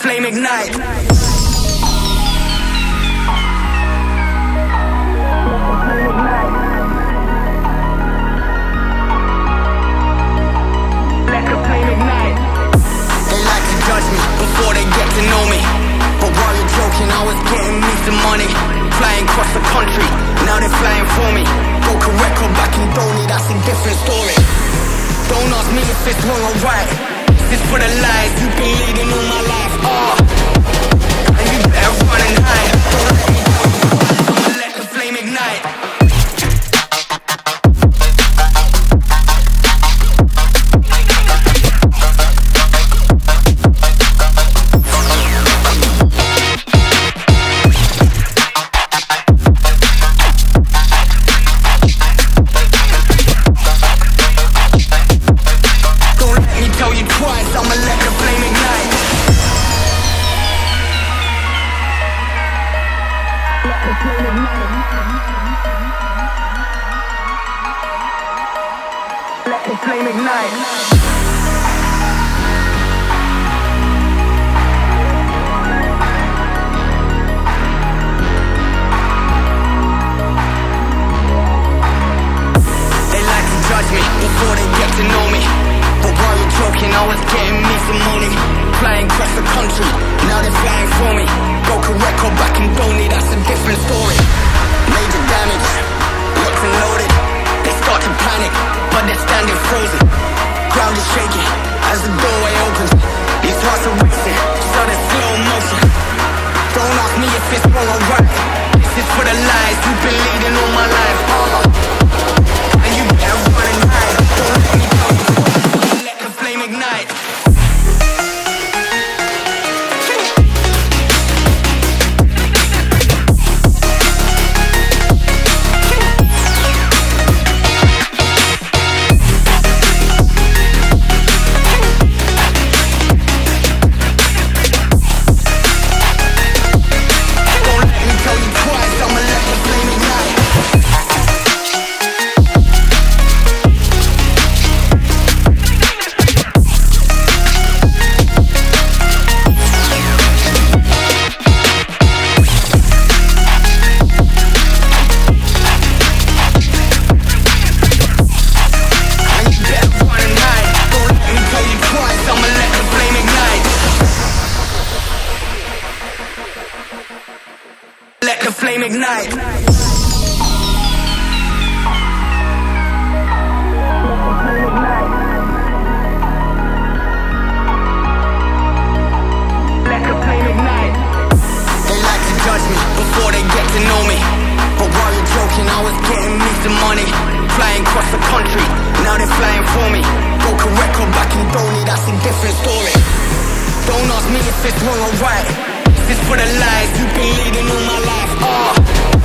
flame ignite. Before they get to know me, but while you're joking, I was getting me some money, flying across the country. Now they're flying for me. Broken record back in Donny, that's a different story. Don't ask me if it's wrong or right. This is for the lies you've been leading all my life. And you better run and hide. Don't let me go, don't let the flame ignite. Don't ask me if it's wrong or right. This is for the lies you've been leading all my life.